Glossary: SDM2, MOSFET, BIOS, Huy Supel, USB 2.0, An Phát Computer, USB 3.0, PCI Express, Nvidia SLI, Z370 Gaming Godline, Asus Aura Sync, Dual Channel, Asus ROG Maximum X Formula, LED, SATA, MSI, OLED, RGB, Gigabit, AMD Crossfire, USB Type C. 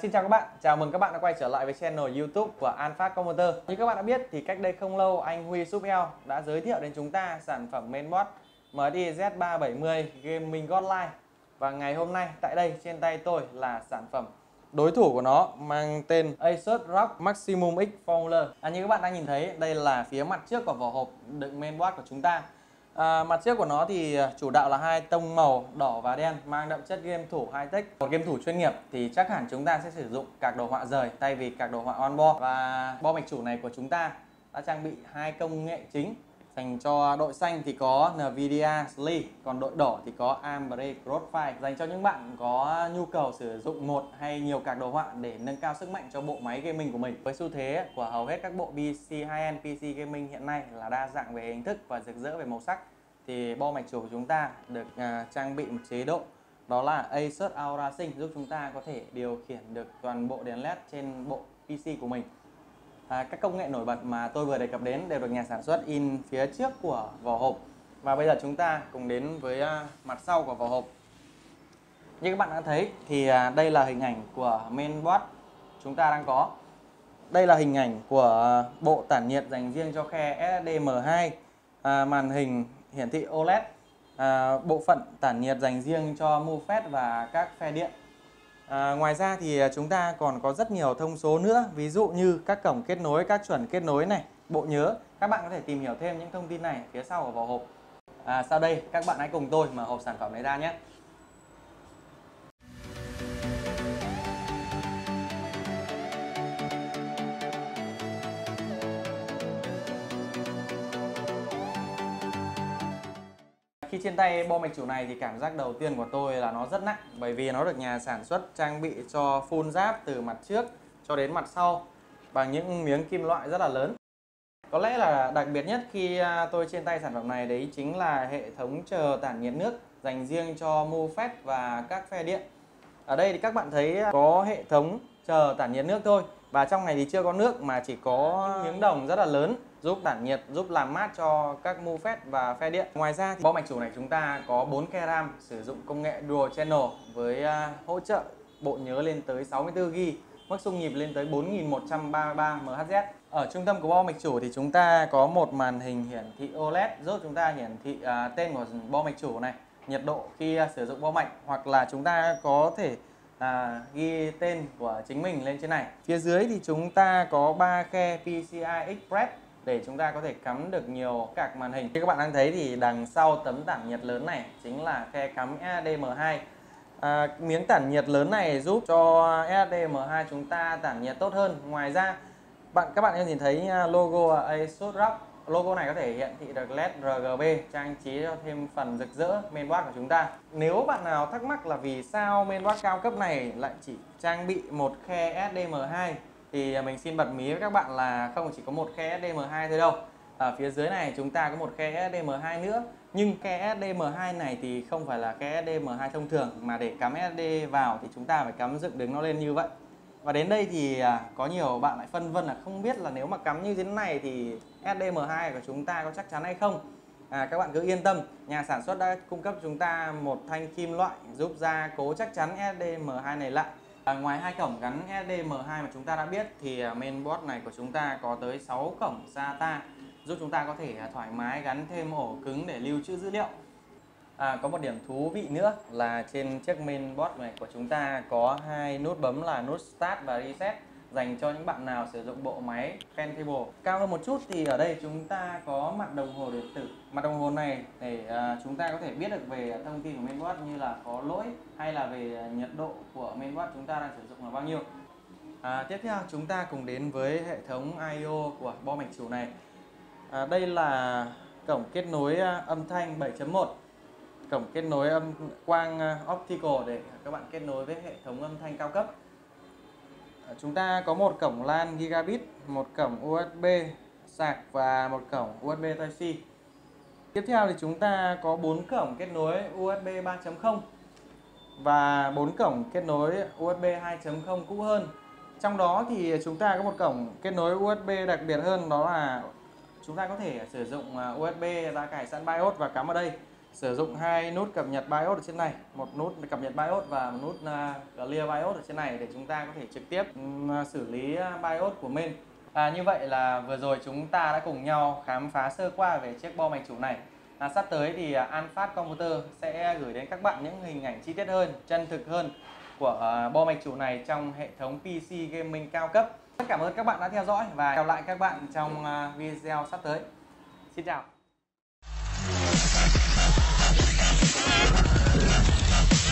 Xin chào các bạn, chào mừng các bạn đã quay trở lại với channel YouTube của An Phát Computer. Như các bạn đã biết thì cách đây không lâu anh Huy Supel đã giới thiệu đến chúng ta sản phẩm mainboard MSI Z370 Gaming Godline. Và ngày hôm nay tại đây trên tay tôi là sản phẩm đối thủ của nó mang tên Asus ROG Maximum X Formula. Như các bạn đang nhìn thấy đây là phía mặt trước của vỏ hộp đựng mainboard của chúng ta. Mặt trước của nó thì chủ đạo là hai tông màu đỏ và đen mang đậm chất game thủ high-tech. Một game thủ chuyên nghiệp thì chắc hẳn chúng ta sẽ sử dụng card đồ họa rời thay vì card đồ họa on-board. Và bo mạch chủ này của chúng ta đã trang bị hai công nghệ chính. Dành cho đội xanh thì có Nvidia SLI, còn đội đỏ thì có AMD Crossfire. Dành cho những bạn có nhu cầu sử dụng một hay nhiều card đồ họa để nâng cao sức mạnh cho bộ máy gaming của mình. Với xu thế của hầu hết các bộ PC high-end, PC gaming hiện nay là đa dạng về hình thức và rực rỡ về màu sắc, thì bo mạch chủ của chúng ta được trang bị một chế độ đó là Asus Aura Sync, giúp chúng ta có thể điều khiển được toàn bộ đèn LED trên bộ PC của mình. Các công nghệ nổi bật mà tôi vừa đề cập đến đều được nhà sản xuất in phía trước của vỏ hộp. Và bây giờ chúng ta cùng đến với mặt sau của vỏ hộp. Như các bạn đã thấy thì đây là hình ảnh của mainboard chúng ta đang có. Đây là hình ảnh của bộ tản nhiệt dành riêng cho khe SDM2, màn hình hiển thị OLED, bộ phận tản nhiệt dành riêng cho MOSFET và các khe điện. Ngoài ra thì chúng ta còn có rất nhiều thông số nữa, ví dụ như các cổng kết nối, các chuẩn kết nối này, bộ nhớ. Các bạn có thể tìm hiểu thêm những thông tin này phía sau của vỏ hộp. Sau đây các bạn hãy cùng tôi mở hộp sản phẩm này ra nhé. Khi trên tay bo mạch chủ này thì cảm giác đầu tiên của tôi là nó rất nặng, bởi vì nó được nhà sản xuất trang bị cho full giáp từ mặt trước cho đến mặt sau bằng những miếng kim loại rất là lớn. Có lẽ là đặc biệt nhất khi tôi trên tay sản phẩm này đấy chính là hệ thống chờ tản nhiệt nước dành riêng cho MOSFET và các phe điện. Ở đây thì các bạn thấy có hệ thống chờ tản nhiệt nước thôi, và trong này thì chưa có nước mà chỉ có miếng đồng rất là lớn giúp tản nhiệt, giúp làm mát cho các MOSFET và phe điện. Ngoài ra thì bo mạch chủ này chúng ta có 4 khe RAM sử dụng công nghệ Dual Channel với hỗ trợ bộ nhớ lên tới 64GB, mức xung nhịp lên tới 4133 MHz. Ở trung tâm của bo mạch chủ thì chúng ta có một màn hình hiển thị OLED giúp chúng ta hiển thị tên của bo mạch chủ này, nhiệt độ khi sử dụng bo mạch, hoặc là chúng ta có thể ghi tên của chính mình lên trên này. Phía dưới thì chúng ta có 3 khe PCI Express để chúng ta có thể cắm được nhiều các màn hình. Như các bạn đang thấy thì đằng sau tấm tản nhiệt lớn này chính là khe cắm SDM2. Miếng tản nhiệt lớn này giúp cho SDM2 chúng ta tản nhiệt tốt hơn. Ngoài ra các bạn có nhìn thấy logo Asus ROG. Logo này có thể hiện thị được LED RGB trang trí cho thêm phần rực rỡ mainboard của chúng ta. Nếu bạn nào thắc mắc là vì sao mainboard cao cấp này lại chỉ trang bị một khe SDM2 thì mình xin bật mí với các bạn là không chỉ có một khe SDM2 thôi đâu. Ở phía dưới này chúng ta có một khe SDM2 nữa, nhưng khe SDM2 này thì không phải là khe SDM2 thông thường, mà để cắm SD vào thì chúng ta phải cắm dựng đứng nó lên như vậy. Và đến đây thì có nhiều bạn lại phân vân là không biết là nếu mà cắm như thế này thì SDM2 của chúng ta có chắc chắn hay không. Các bạn cứ yên tâm, nhà sản xuất đã cung cấp chúng ta một thanh kim loại giúp gia cố chắc chắn SDM2 này lại. Ngoài hai cổng gắn SDM2 mà chúng ta đã biết thì mainboard này của chúng ta có tới 6 cổng SATA giúp chúng ta có thể thoải mái gắn thêm ổ cứng để lưu trữ dữ liệu. Có một điểm thú vị nữa là trên chiếc mainboard này của chúng ta có hai nút bấm là nút Start và Reset dành cho những bạn nào sử dụng bộ máy Pentable. Cao hơn một chút thì ở đây chúng ta có mặt đồng hồ điện tử. Mặt đồng hồ này để chúng ta có thể biết được về thông tin của mainboard như là có lỗi hay là về nhiệt độ của mainboard chúng ta đang sử dụng là bao nhiêu. Tiếp theo chúng ta cùng đến với hệ thống I/O của bo mạch chủ này. Đây là cổng kết nối âm thanh 7.1, cổng kết nối âm quang optical để các bạn kết nối với hệ thống âm thanh cao cấp. Chúng ta có một cổng LAN Gigabit, một cổng USB sạc và một cổng USB Type C. Tiếp theo thì chúng ta có 4 cổng kết nối USB 3.0 và 4 cổng kết nối USB 2.0 cũ hơn. Trong đó thì chúng ta có một cổng kết nối USB đặc biệt hơn, đó là chúng ta có thể sử dụng USB đã cài sẵn BIOS và cắm vào đây. sử dụng hai nút cập nhật BIOS ở trên này, một nút cập nhật BIOS và một nút clear BIOS ở trên này để chúng ta có thể trực tiếp xử lý BIOS của mình. Như vậy là vừa rồi chúng ta đã cùng nhau khám phá sơ qua về chiếc bo mạch chủ này. Sắp tới thì An Phát Computer sẽ gửi đến các bạn những hình ảnh chi tiết hơn, chân thực hơn của bo mạch chủ này trong hệ thống PC gaming cao cấp. Rất cảm ơn các bạn đã theo dõi và hẹn gặp lại các bạn trong video sắp tới. Xin chào!